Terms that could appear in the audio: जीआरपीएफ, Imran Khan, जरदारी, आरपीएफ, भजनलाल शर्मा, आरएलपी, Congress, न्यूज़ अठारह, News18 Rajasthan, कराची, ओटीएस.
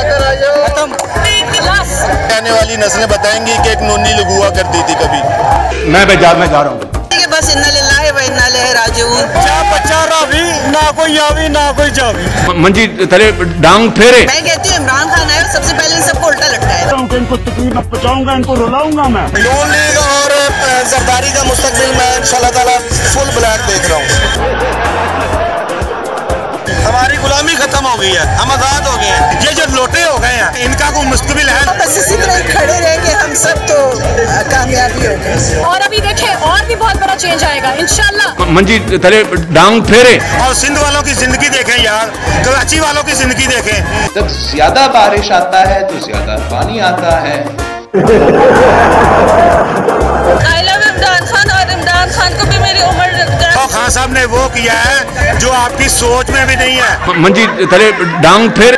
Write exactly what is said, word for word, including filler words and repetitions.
आने वाली नस्लें बताएंगी कि एक नूनी लोग हुआ करती थी कभी। मैं बेजार में जा रहा हूँ बस इन्ना लिल्लाहि व इन्ना इलैहि राजिऊन। बच्चा रावी ना कोई आवी ना कोई जावी। मंजी तले डांग फेरे। मैं कहती हूँ इमरान खान आया सबसे पहले इन सबको उल्टा लटकाएगा। इनको तकलीफ में पहुँचाऊंगा, इनको रुलाऊंगा मैं। लोन लेगा और जरदारी का मुस्तकबिल मैं इंशाल्लाह ताला फुल ब्लैक देख रहा हूँ। हमारी गुलामी खत्म हो गई है, हम आजाद हो गए हैं। ये जो लोटे हो गए हैं इनका कोई मुस्तकबिल है? बस इसी तरह खड़े रहेंगे हम सब तो कामयाबी होगी। और अभी देखें और भी बहुत बड़ा चेंज आएगा इंशाल्लाह। मंजी तले डांग फेरे। और सिंध वालों की जिंदगी देखें यार, कराची वालों की जिंदगी देखें। जब ज्यादा बारिश आता है तो ज्यादा पानी आता है। आई लव इमरान खान और इमरान खान को भी मेरी उम्र खान साहब ने वो किया है जो आपकी सोच में भी नहीं है। मंजी तले डांग फेर।